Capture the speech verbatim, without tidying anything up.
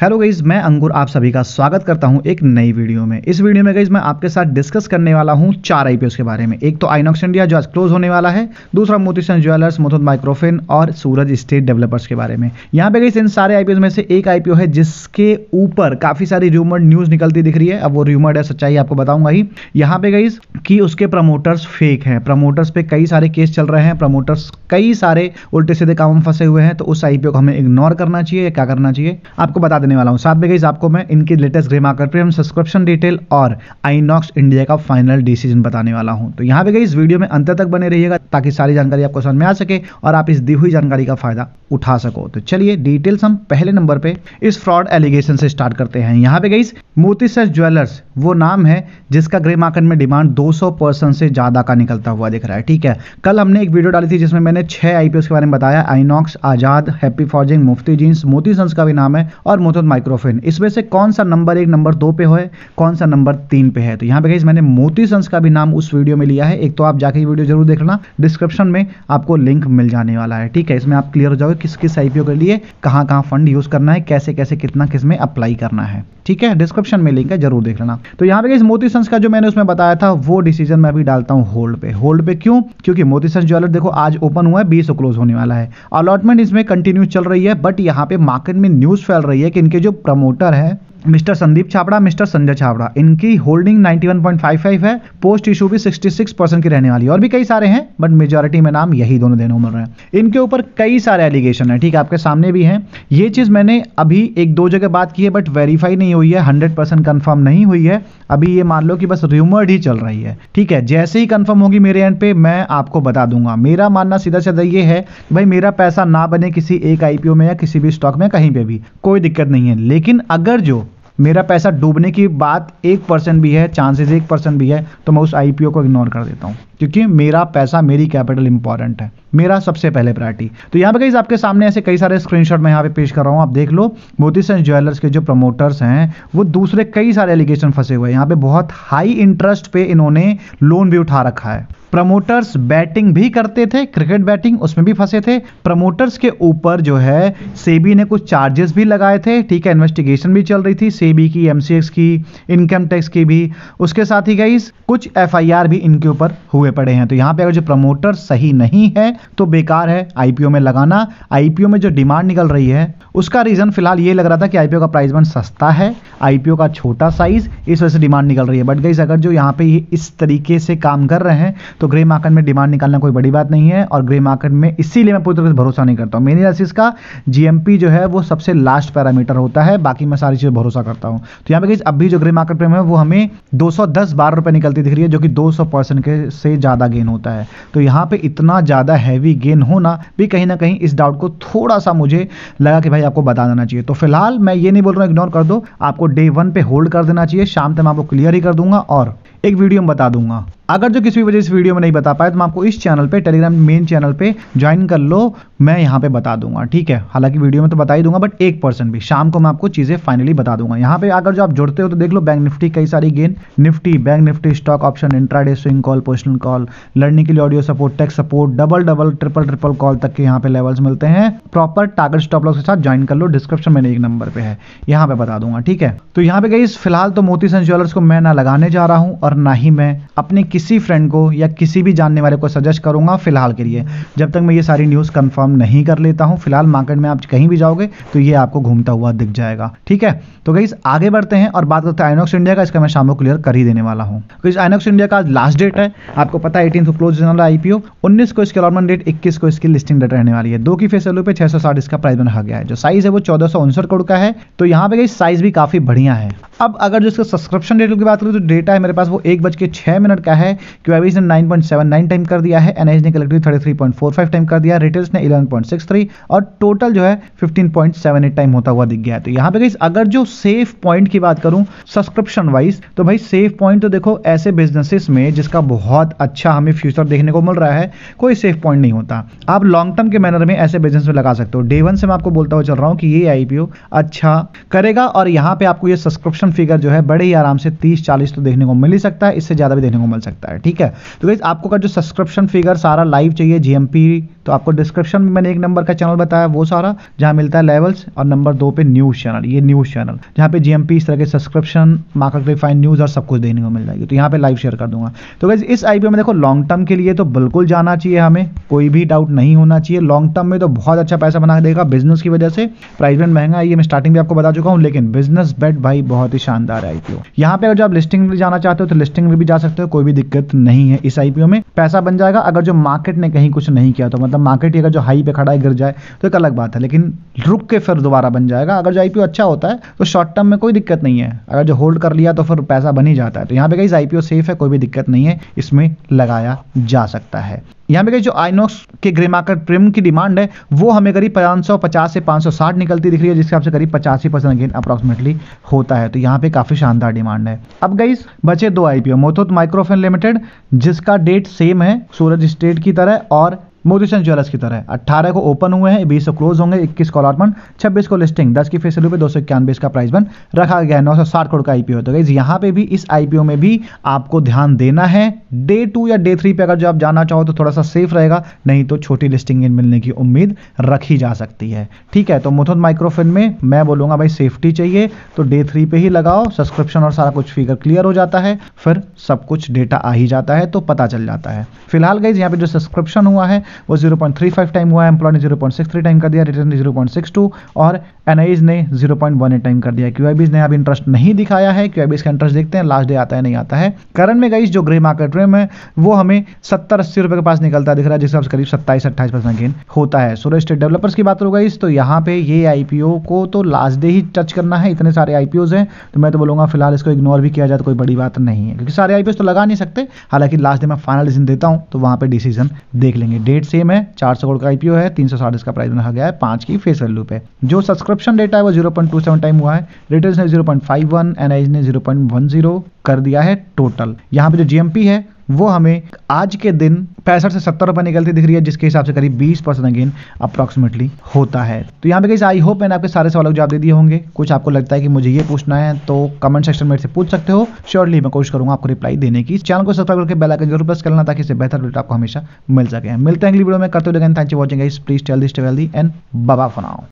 Hello guys, मैं अंगूर आप सभी का स्वागत करता हूं एक नई वीडियो में। इस वीडियो में गाइस मैं आपके साथ डिस्कस करने वाला हूं चार आईपीओस के बारे में। एक तो आइनॉक्स इंडिया जो आज क्लोज होने वाला है, दूसरा मोतीलाल ज्वेलर्स, मुथूट माइक्रोफिन और सूरज स्टेट डेवलपर्स के बारे में। यहाँ पे गाइस इन सारे आईपीओस में से एक आईपीओ है जिसके ऊपर काफी सारी रूमर्ड न्यूज निकलती दिख रही है। अब वो रूमर्ड है, सच्चाई आपको बताऊंगा ही। यहाँ पे गाइस कि उसके प्रमोटर्स फेक हैं, प्रमोटर्स पे कई सारे केस चल रहे हैं, प्रमोटर्स कई सारे उल्टे सीधे काम में फंसे हुए हैं। तो उस आईपीओ को हमें इग्नोर करना चाहिए, क्या करना चाहिए आपको बता वाला हूं। साथ में गाइस आपको मैं इनके latest grey market premium, subscription detail और आइनॉक्स इंडिया का फाइनल डिसीजन बताने वाला हूं। तो यहां पे गाइस वीडियो में अंत तक बने रहिएगा ताकि सारी जानकारी आपको समझ में आ सके और आप इस दी हुई जानकारी का फायदा उठा सको। तो चलिए डिटेल्स हम पहले नंबर पे इस फ्रॉड एलिगेशन से स्टार्ट करते हैं। यहाँ पे गाइस मोतीलाल ज्वेलर्स वो नाम है जिसका ग्रे मार्केट में डिमांड दो सौ परसेंट से ज्यादा का निकलता हुआ दिख रहा है, ठीक है। कल हमने एक वीडियो डाली थी जिसमें मैंने छह आईपीओ के बारे में बताया, Inox, Azad, happy forging, Mufti jeans, Motilal का भी नाम है और माइक्रोफिन। इसमें से कौन सा नंबर एक, नंबर दो पे है, कौन सा नंबर तीन पे है? तो यहाँ पे गाइस मैंने मोतीलाल का भी नाम उस वीडियो में लिया है। एक तो आप जाके वीडियो जरूर देखना, डिस्क्रिप्शन में आपको लिंक मिल जाने वाला है, ठीक है। इसमें आप क्लियर हो जाओगे किस किस आईपीओ के लिए कहाँ कहाँ फंड यूज करना है, कैसे कैसे कितना किसमें अप्लाई करना है, ठीक है। डिस्क्रिप्शन में लिंक है, जरूर देख लेना। तो यहाँ पे गाइस मोतीलाल का जो मैंने उसमें बताया था वो डिसीजन मैं अभी डालता हूँ होल्ड पे। होल्ड पे क्यों? क्योंकि मोतीलाल ज्वेलर देखो आज ओपन हुआ है, बीस को क्लोज होने वाला है। अलॉटमेंट इसमें कंटिन्यू चल रही है, बट यहाँ पे मार्केट में न्यूज फैल रही है कि इनके जो प्रमोटर है मिस्टर संदीप चावड़ा, मिस्टर संजय चावड़ा, इनकी होल्डिंग इक्यानवे पॉइंट पाँच पाँच है, पोस्ट इशू भी छियासठ परसेंट की रहने वाली है और भी कई सारे हैं, बट मेजॉरिटी में नाम यही दोनों देने मिल रहे हैं। इनके ऊपर कई सारे एलिगेशन है, ठीक है, आपके सामने भी हैं। ये चीज मैंने अभी एक दो जगह बात की है बट वेरीफाई नहीं हुई है, हंड्रेड परसेंट कन्फर्म नहीं हुई है। अभी ये मान लो कि बस र्यूमर्ड ही चल रही है, ठीक है। जैसे ही कन्फर्म होगी मेरे एंड पे मैं आपको बता दूंगा। मेरा मानना सीधा सीधा ये है भाई, मेरा पैसा ना बने किसी एक आईपीओ में या किसी भी स्टॉक में, कहीं पर भी कोई दिक्कत नहीं है। लेकिन अगर जो मेरा पैसा डूबने की बात एक परसेंट भी है, चांसेस एक परसेंट भी है, तो मैं उस आईपीओ को इग्नोर कर देता हूँ क्योंकि मेरा पैसा, मेरी कैपिटल इंपॉर्टेंट है, मेरा सबसे पहले प्रायोरिटी। तो यहाँ पे गाइस आपके सामने ऐसे कई सारे स्क्रीनशॉट मैं यहाँ पे पेश कर रहा हूँ, आप देख लो। मोतीलाल ज्वेलर्स के जो प्रमोटर्स हैं वो दूसरे कई सारे एलिगेशन फंसे हुए हैं। यहाँ पे बहुत हाई इंटरेस्ट पे इन्होंने लोन भी उठा रखा है। प्रमोटर्स बैटिंग भी करते थे, क्रिकेट बैटिंग, उसमें भी फंसे थे। प्रमोटर्स के ऊपर जो है सेबी ने कुछ चार्जेस भी लगाए थे, ठीक है। इन्वेस्टिगेशन भी चल रही थी सेबी की, एमसीएक्स की, इनकम टैक्स की भी। उसके साथ ही गाइस कुछ एफआईआर भी इनके ऊपर हुए पड़े हैं। तो यहाँ पे अगर जो प्रमोटर सही नहीं है तो बेकार है आईपीओ में लगाना। आईपीओ में जो डिमांड निकल रही है उसका रीजन फिलहाल ये लग रहा था कि आईपीओ का प्राइस बंड सस्ता है, आईपीओ का छोटा साइज, इस वजह से डिमांड निकल रही है। बट गाइस अगर जो यहाँ पे ये इस तरीके से काम कर रहे हैं तो ग्रे मार्केट में डिमांड निकालना कोई बड़ी बात नहीं है। और ग्रे मार्केट में इसीलिए मैं पूरी तरह से भरोसा नहीं करता हूँ। मेरे एनालिसिस का जीएमपी जो है वो सबसे लास्ट पैरामीटर होता है, बाकी मैं सारी चीज भरोसा करता हूँ। तो यहाँ पे गाइस अभी जो ग्रे मार्केट में है वो हमें दो सौ दस बारह रुपए निकलती दिख रही है, जो कि दो सौ परसेंट के से ज्यादा गेन होता है। तो यहाँ पे इतना ज्यादा हैवी गेन होना भी कहीं ना कहीं इस डाउट को थोड़ा सा मुझे लगा कि भाई आपको बता देना चाहिए। तो फिलहाल मैं ये नहीं बोल रहा हूँ इग्नोर कर दो, आपको डे वन पे होल्ड कर देना चाहिए। शाम तक मैं आपको क्लियर ही कर दूंगा और एक वीडियो में बता दूंगा। अगर जो किसी भी वजह इस वीडियो में नहीं बता पाए तो मैं आपको इस चैनल पे, टेलीग्राम मेन चैनल पे ज्वाइन कर लो, मैं यहाँ पे बता दूंगा, ठीक है। हालांकि वीडियो में तो बता ही दूंगा बट एक परसेंट भी शाम को मैं आपको चीजें फाइनली बता दूंगा। यहाँ पे अगर जो आप जुड़ते हो तो देख लो, बैंक निफ्टी कई सारी gain, Nifty, bank Nifty, stock option, intraday swing call, positional call, learning के लिए audio support, text support, double double triple triple call तक के यहाँ पे लेवल्स मिलते हैं। प्रॉपर टारगेट स्टॉप लॉस के साथ ज्वाइन कर लो, डिस्क्रिप्शन में एक नंबर पे है, यहाँ पे बता दूंगा, ठीक है। तो यहाँ पे गई फिलहाल तो मोतीलाल ज्वेलर्स को मैं ना लगाने जा रहा हूँ और ना ही मैं अपने किसी फ्रेंड को या किसी भी जानने वाले को सजेस्ट करूंगा फिलहाल के लिए, जब तक मैं ये सारी न्यूज़ कंफर्म नहीं कर लेता हूं। फिलहाल मार्केट में आप कहीं भी जाओगे तो ये आपको घूमता हुआ दिख जाएगा, ठीक है। तो गाइस आगे बढ़ते हैं और बात करते हैं आइनॉक्स इंडिया का। इसका मैं शाम को क्लियर कर ही देने वाला हूं। गाइस आइनॉक्स इंडिया का आज लास्ट डेट है, आपको पता है अठारह को क्लोज होने वाला आईपीओ, उन्नीस को इसकी अलॉटमेंट डेट, इक्कीस को इसकी लिस्टिंग डेट रहने वाली है। दो की फेस वैल्यू पे छह सौ साठ इसका प्राइस बना गया है, जो साइज है वो चौदह सौ उनसठ करोड़ का है। तो यहाँ पे गाइस साइज भी काफी बढ़िया है। अब अगर जो इसका सब्सक्रिप्शन डेट की बात करूँ तो डेटा है मेरे पास वो एक बज के छह मिनट का है। क्यूआईबी ने नौ पॉइंट सात नौ टाइम कर दिया है, एनएसई ने कलेक्टिव तैंतीस पॉइंट चार पाँच टाइम कर दिया, रिटेल्स ने ग्यारह पॉइंट छह तीन और टोटल जो है पंद्रह पॉइंट सात आठ टाइम होता हुआ दिख गया है। तो यहाँ पे गाइस अगर जो सेफ पॉइंट की बात करूं सब्सक्रिप्शन वाइज, तो भाई सेफ पॉइंट तो देखो ऐसे बिजनेसेस में जिसका बहुत अच्छा हमें फ्यूचर देखने को मिल रहा है कोई सेफ पॉइंट नहीं होता। आप लॉन्ग टर्म के मैनर में ऐसे बिजनेस में लगा सकते हो। डे वन से मैं आपको बोलता हुआ चल रहा हूँ कि ये आईपीओ अच्छा करेगा और यहाँ पे आपको ये सब्सक्रिप्शन फिगर जो है बड़े ही आराम से तीस चालीस तो देखने को मिल ही सकता है, इससे ज्यादा भी देखने को मिल सकता है, ठीक है। तो गाइस आपको का जो सब्सक्रिप्शन फिगर सारा लाइव चाहिए, जीएमपी तो आपको डिस्क्रिप्शन में मैंने एक नंबर का चैनल बताया वो सारा जहाँ मिलता है लेवल्स, और नंबर दो पे न्यूज़ चैनल, ये न्यूज़ चैनल जहाँ पे जीएमपी इस तरह के सब्सक्रिप्शन, मार्केट रिफाइन न्यूज़ और सब कुछ देखने को मिल जाएगी। तो यहाँ पे लाइव शेयर कर दूंगा। तो गाइस इस आईपीओ में देखो लॉन्ग टर्म के लिए तो बिल्कुल जाना चाहिए हमें, कोई भी डाउट नहीं होना चाहिए। लॉन्ग टर्म में तो बहुत अच्छा पैसा बना देगा बिजनेस की वजह से। प्राइस बैंड महंगा है, ये मैं स्टार्टिंग में आपको बता चुका हूँ, लेकिन बिजनेस बेट भाई बहुत ही शानदार आईपीओ। यहाँ पे अगर जो आप लिस्टिंग में जाना चाहते हो तो लिस्टिंग में भी जा सकते हो, कोई भी दिक्कत नहीं है। इस आईपीओ में पैसा बन जाएगा। अगर जो मार्केट ने कहीं कुछ नहीं किया तो मतलब मार्केट अगर जो हाई पे खड़ा है गिर जाए तो एक अलग बात है, लेकिन रुक के फिर दोबारा बन जाएगा। अगर जो आईपीओ अच्छा होता है तो शॉर्ट टर्म में कोई दिक्कत नहीं है, अगर जो होल्ड कर लिया तो फिर पैसा बन ही जाता है। तो यहाँ पे गाइस आईपीओ सेफ है, कोई भी दिक्कत नहीं है, इसमें लगाया जा सकता है। यहाँ पे जो आइनॉक्स के ग्रे मार्केट प्रीमियम की डिमांड है वो हमें करीब पाँच सौ पचास से पाँच सौ साठ निकलती दिख रही है, जिसके हिसाब से करीब पचासी परसेंट गेन अप्रॉक्सीमेटली होता है। तो यहाँ पे काफी शानदार डिमांड है। अब गाइस बचे दो आईपीओ, मुथूट माइक्रोफाइनेंस लिमिटेड जिसका डेट सेम है सूरज स्टेट की तरह और मोतीलाल ज्वेलर्स की तरह, अठारह को ओपन हुए हैं, बीस को क्लोज होंगे, इक्कीस को अलॉटमेंट, छब्बीस को लिस्टिंग, दस की फेस वैल्यू पे दो सौ इक्यानवे इसका प्राइस बन रखा गया है, नौ सौ साठ करोड़ का आईपीओ। तो गाइस यहाँ पे भी, इस आईपीओ में भी आपको ध्यान देना है। डे टू या डे थ्री पे अगर जो आप जाना चाहो तो थोड़ा सा सेफ रहेगा, नहीं तो छोटी लिस्टिंग मिलने की उम्मीद रखी जा सकती है। ठीक है, तो मुथूट माइक्रोफाइनेंस में मैं बोलूंगा भाई सेफ्टी चाहिए तो डे थ्री पे ही लगाओ, सब्सक्रिप्शन और सारा कुछ फिगर क्लियर हो जाता है, फिर सब कुछ डेटा आ ही जाता है तो पता चल जाता है। फिलहाल गाइस यहाँ पे जो सब्सक्रिप्शन हुआ है वो zero point three five time हुआ है, एम्प्लॉय ने zero point six three time कर दिया, रिटर्न ने ज़ीरो पॉइंट सिक्स टू और एनआईज ने zero point one eight time कर दिया। क्यूआईबी ने अभी इंटरेस्ट नहीं दिखाया है, क्यूआईबी का इंटरेस्ट देखते हैं लास्ट डे आता है नहीं आता है। करंट में गाइस जो ग्रे मार्केट रेम है वो हमें सत्तर अस्सी रुपए के पास निकलता दिख रहा है, जिससे करीब सत्ताईस अट्ठाईस परसेंट गेन होता है। सूरज स्टेट डेवलपर्स की बात हो गई तो यहाँ पे ये आईपीओ को तो लास्ट डे ही टच करना है, इतने सारे आईपीओज हैं तो मैं तो बोलूंगा फिलहाल इसको इग्नोर भी किया जाए तो कोई बड़ी बात नहीं है, क्योंकि सारे आईपीओ तो लगा नहीं सकते। हालांकि लास्ट डे मैं फाइनल डिसीजन देता हूँ तो वहां पर डिसीजन देख लेंगे। डेट सेम है, चार सौ करोड़ का आईपीओ है, तीन सौ साठ इसका प्राइस रखा गया है, पांच की फेस वैल्यू पे। जो सब्सक्रिप्शन डेटा है वो zero point two seven time हुआ है, रिटर्न्स ने zero point five one, NIIs ने ज़ीरो पॉइंट वन ज़ीरो कर दिया है टोटल। यहाँ पे जो जीएमपी है वो हमें आज के दिन पैंसठ से सत्तर रुपए निकलती दिख रही है, जिसके हिसाब से करीब बीस परसेंट गेन अप्रॉक्सीमेटली होता है। तो यहाँ पे गाइस आई होप मैंने आपके सारे सवालों के जवाब दे दिए होंगे। कुछ आपको लगता है कि मुझे ये पूछना है तो कमेंट सेक्शन में से पूछ सकते हो, श्योरली मैं कोशिश करूंगा आपको रिप्लाई देने की। चैनल को सब्सक्राइब करके बेल आइकन जरूर प्रेस कर लेना ताकि इससे बेहतर अपडेट आपको हमेशा मिल सके। मिलते हैं अगली वीडियो में, करते हुए thank you for watching guys, please tell this to healthy and Baba for now.